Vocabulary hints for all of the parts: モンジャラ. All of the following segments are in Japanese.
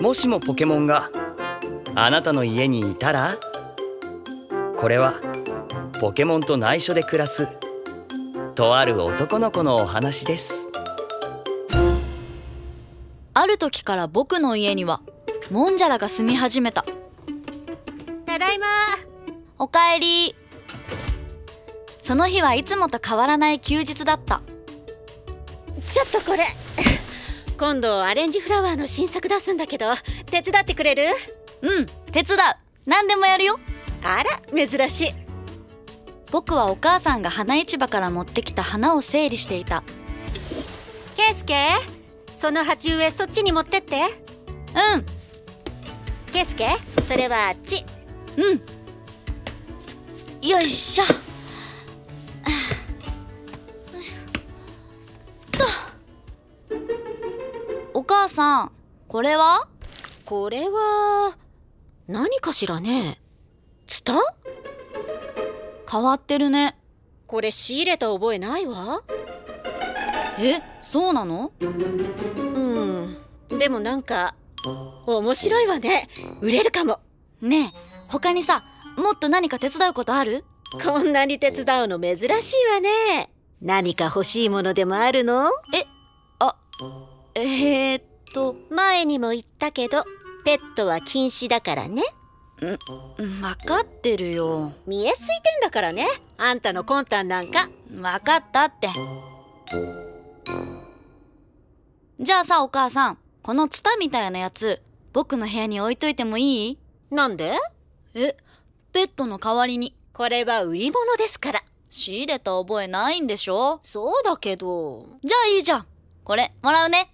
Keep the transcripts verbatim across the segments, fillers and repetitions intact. もしもポケモンがあなたの家にいたら、これはポケモンと内緒で暮らすとある男の子のお話です。ある時から僕の家にはモンジャラが住み始めた。ただいま。おかえり。その日はいつもと変わらない休日だった。ちょっとこれ今度アレンジフラワーの新作出すんだけど、手伝ってくれる？うん、手伝う。何でもやるよ。あら、珍しい。僕はお母さんが花市場から持ってきた花を整理していた。圭介、その鉢植えそっちに持ってって。うん。圭介、それはあっち。うん。よいしょ。お母さん、これは？これは何かしらね。ツタ？変わってるね。これ仕入れた覚えないわ。え、そうなの？うん、でもなんか面白いわね。売れるかも。ねえ、他にさ、もっと何か手伝うことある？こんなに手伝うの珍しいわね。何か欲しいものでもあるの？え、あ、えーっと前にも言ったけどペットは禁止だからね。ん、分かってるよ。見えすいてんだからね、あんたの魂胆なんか。分かったって。じゃあさ、お母さん、このツタみたいなやつ僕の部屋に置いといてもいい？なんで？え、ペットの代わりに。これは売り物ですから。仕入れた覚えないんでしょ？そうだけど。じゃあいいじゃん、これもらうね。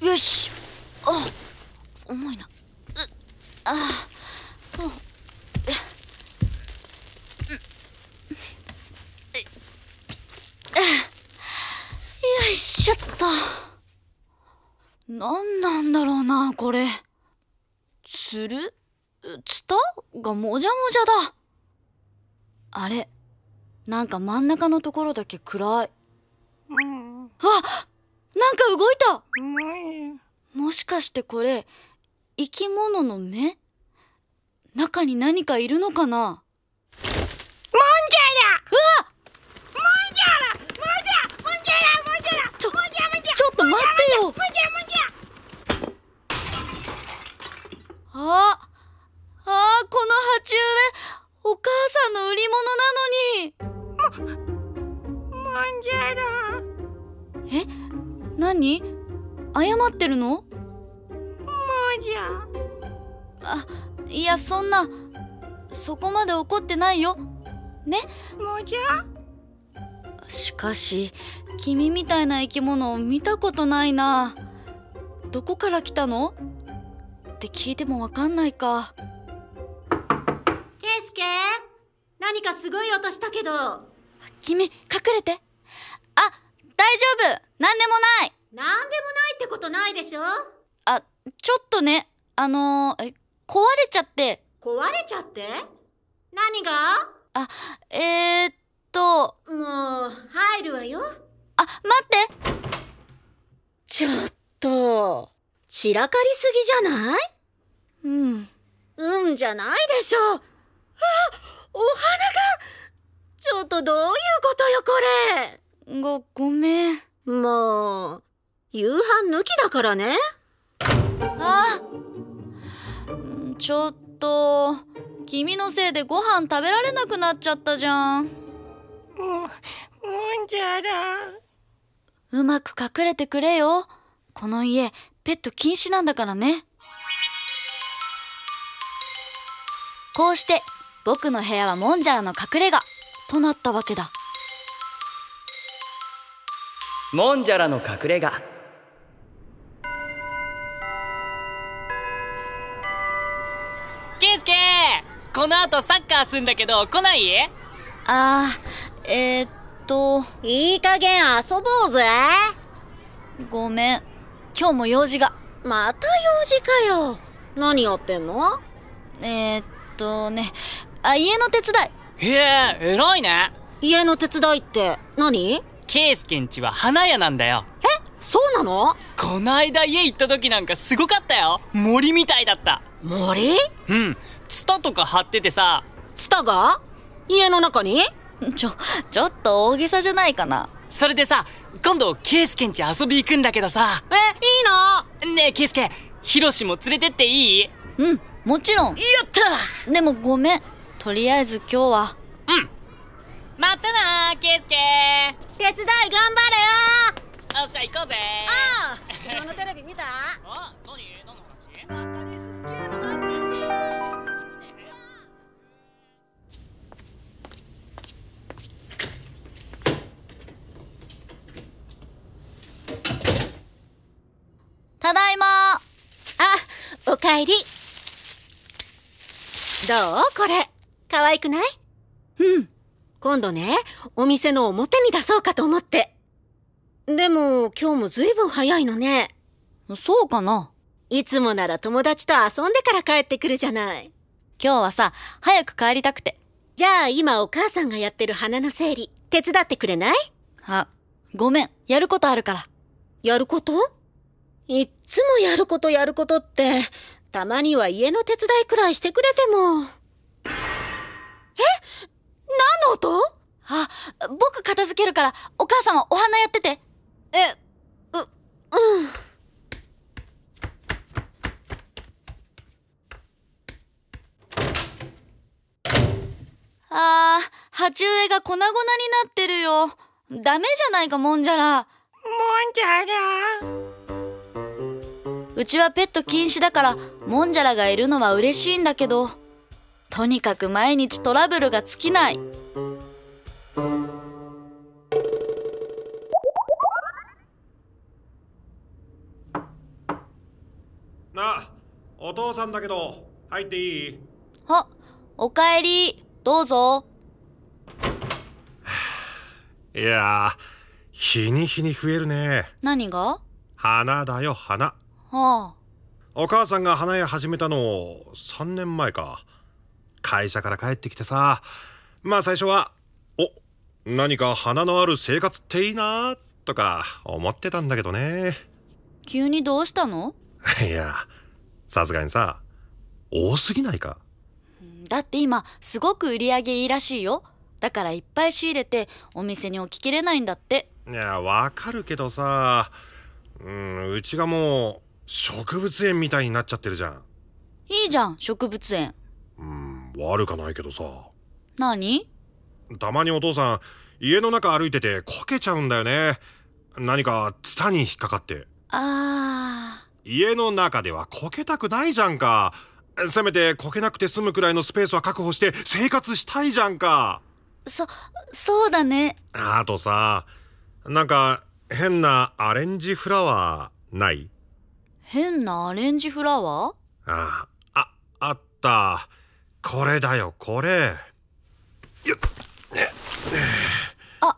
よし。あ、重いな。うああ、うよいしょっと。何なんだろうな、これ。つるつたがもじゃもじゃだ。あれ、なんか真ん中のところだけ暗い。うん、あ、なんか動いた。もしかしてこれ生き物の目？中に何かいるのかな？モンジャラ！うわ！モンジャラ！モンジャラ！モンジャラ！ちょ、ちょっと待ってよ。ああ、ああ、この鉢植え、お母さんの売り物なのに。モンジャラ。え、何？謝ってるの？あ、いや、そんな、そこまで怒ってないよね。もじゃ。しかし君みたいな生き物を見たことないな。どこから来たの？って聞いてもわかんないか。圭介、何かすごい音したけど。君、隠れて。あ、大丈夫、なんでもない。なんでもないってことないでしょ。あ、ちょっとね、あのー、え、壊れちゃって。壊れちゃって？何が？あ、えー、っと。もう、入るわよ。あ、待って。ちょっと、散らかりすぎじゃない？うん。うんじゃないでしょ。あ、お花が。ちょっとどういうことよ、これ。ご、ごめん。もう、夕飯抜きだからね。ああ、ちょっと君のせいでご飯食べられなくなっちゃったじゃん。もう、もんじゃら。うまく隠れてくれよ。この家ペット禁止なんだからね。こうして僕の部屋はもんじゃらの隠れ家となったわけだ。もんじゃらの隠れ家。圭介、この後サッカーすんだけど来ない？あー、えー、っといい加減遊ぼうぜ。ごめん、今日も用事が。また用事かよ。何やってんの？えー、っとねあ、家の手伝い。へえ、偉いね。家の手伝いって何？ケイスケんちは花屋なんだよ。え、そうなの？こないだ家行った時なんかすごかったよ。森みたいだった。森？うん、ツタとか張っててさ。ツタが家の中に？ちょちょっと大げさじゃないかな。それでさ、今度ケイスケんち遊び行くんだけどさ。え、いいの？ねえケイスケ、ヒロシも連れてっていい？うん、もちろん。やったー。でもごめん、とりあえず今日は。うん、またなーケイスケー。手伝い頑張れよー。よっしゃ行こうぜー。ああ、昨日のテレビ見た？あ、何？何の話？バカにすっげーのがあったんだよ。ただいまー。あ、おかえり。どう？これ可愛くない？うん、今度ね、お店の表に出そうかと思って。でも今日もずいぶん早いのね。そうかな？いつもなら友達と遊んでから帰ってくるじゃない。今日はさ、早く帰りたくて。じゃあ今お母さんがやってる花の整理手伝ってくれない？あ、ごめん、やることあるから。やること？いっつもやることやることって、たまには家の手伝いくらいしてくれても。え？何の音？あ、僕片付けるからお母様お花やってて。え、う、うん。あー、鉢植えが粉々になってるよ。ダメじゃないか、もんじゃら。もんじゃら。うちはペット禁止だからもんじゃらがいるのは嬉しいんだけど、とにかく毎日トラブルが尽きない。なあ、お父さんだけど入っていい？あ、おかえり。どうぞ。いやー、日に日に増えるね。何が？花だよ、花。はあ。お母さんが花屋始めたのさんねんまえか。会社から帰ってきてさ、まあ最初はお、何か花のある生活っていいなとか思ってたんだけどね。急にどうしたの？いや、さすがにさ、多すぎないか？だって今すごく売り上げいいらしいよ。だからいっぱい仕入れてお店に置ききれないんだって。いや、わかるけどさ、うん、うちがもう植物園みたいになっちゃってるじゃん。いいじゃん、植物園。悪かないけどさ。何？たまにお父さん家の中歩いててこけちゃうんだよね。何かツタに引っかかって。ああ、家の中ではこけたくないじゃんか。せめてこけなくて済むくらいのスペースは確保して生活したいじゃんか。そそうだね。あとさ、なんか変なアレンジフラワーない？変なアレンジフラワー？ああ、あった。これだよ、これ。よっ、ね、あ、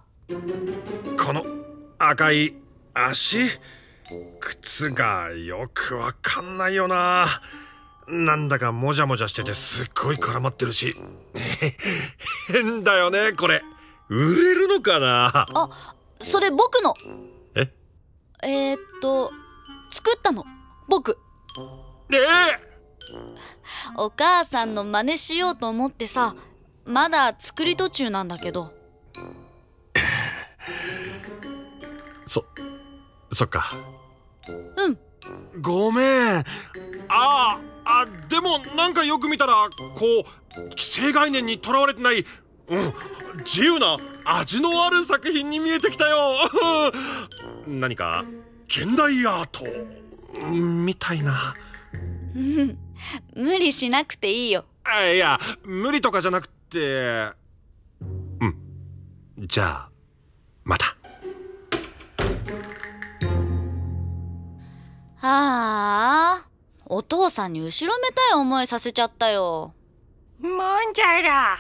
この赤い足、靴がよくわかんないよな。なんだかもじゃもじゃしててすっごい絡まってるし変だよね、これ。売れるのかな？あ、それ僕の。え？えーっと作ったの、僕。えーお母さんの真似しようと思ってさ、まだ作り途中なんだけど。そ、そっか。うん。ごめん。ああ、あ、でもなんかよく見たら、こう、既成概念にとらわれてない、うん、自由な味のある作品に見えてきたよ。何か、現代アート、みたいな。うん。無理しなくていいよ。あ、いや、無理とかじゃなくて。うん、じゃあまた。ああ、お父さんに後ろめたい思いさせちゃったよ。もんじゃら、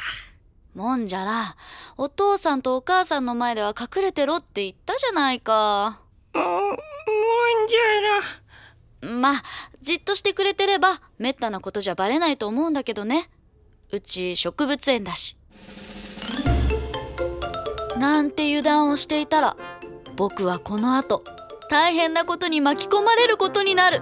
もんじゃら、お父さんとお母さんの前では隠れてろって言ったじゃないか。も、もんじゃら。まあ、じっとしてくれてればめったなことじゃバレないと思うんだけどね。うち植物園だし。なんて油断をしていたら、僕はこの後大変なことに巻き込まれることになる。